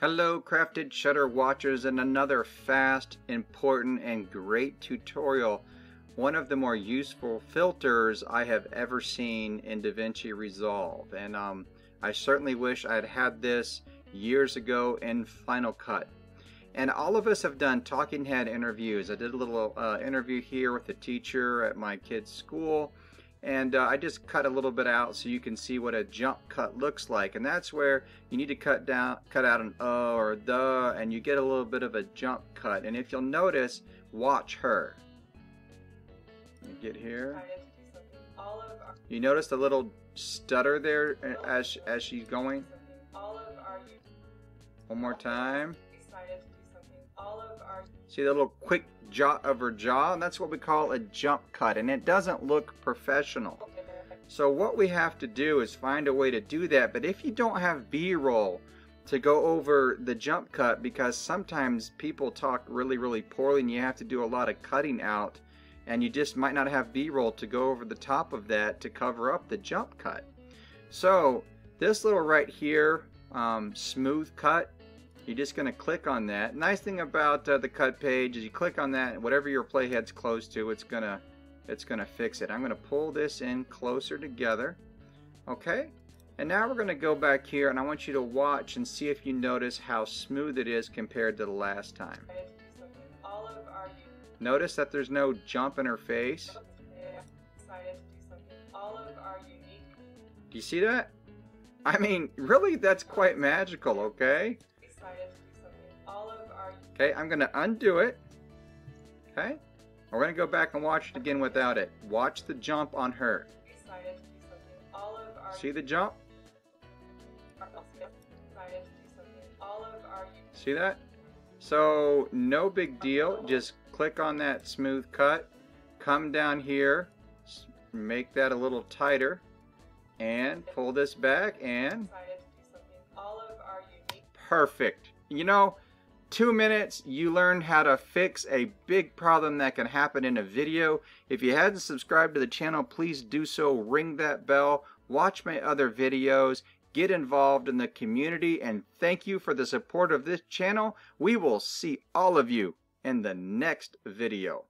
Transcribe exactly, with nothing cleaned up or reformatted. Hello Crafted Shutter Watchers, and another fast, important, and great tutorial. One of the more useful filters I have ever seen in DaVinci Resolve, and um, I certainly wish I had had this years ago in Final Cut. And all of us have done talking head interviews. I did a little uh, interview here with a teacher at my kid's school, and uh, I just cut a little bit out so you can see what a jump cut looks like. And that's where you need to cut down, cut out an uh or the, and you get a little bit of a jump cut. And if you'll notice, watch her. Let me get here. You notice the little stutter there as as she's going. One more time. See the little quick jaw of her jaw, and that's what we call a jump cut, and it doesn't look professional. So what we have to do is find a way to do that, but if you don't have B-roll to go over the jump cut, because sometimes people talk really, really poorly and you have to do a lot of cutting out, and you just might not have B-roll to go over the top of that to cover up the jump cut. So this little right here, um, smooth cut, you're just going to click on that. Nice thing about uh, the cut page is you click on that, and whatever your playhead's close to, it's gonna it's gonna fix it. I'm gonna pull this in closer together, okay? And now we're gonna go back here, and I want you to watch and see if you notice how smooth it is compared to the last time. Notice that there's no jump in her face. Do you see that? I mean, really, that's quite magical, okay? Okay, I'm going to undo it. Okay, we're going to go back and watch it again without it. Watch the jump on her. See the jump? See that? So, no big deal. Just click on that smooth cut. Come down here. Make that a little tighter. And pull this back and... perfect. You know, two minutes, you learned how to fix a big problem that can happen in a video. If you hadn't subscribed to the channel, please do so. Ring that bell. Watch my other videos. Get involved in the community. And thank you for the support of this channel. We will see all of you in the next video.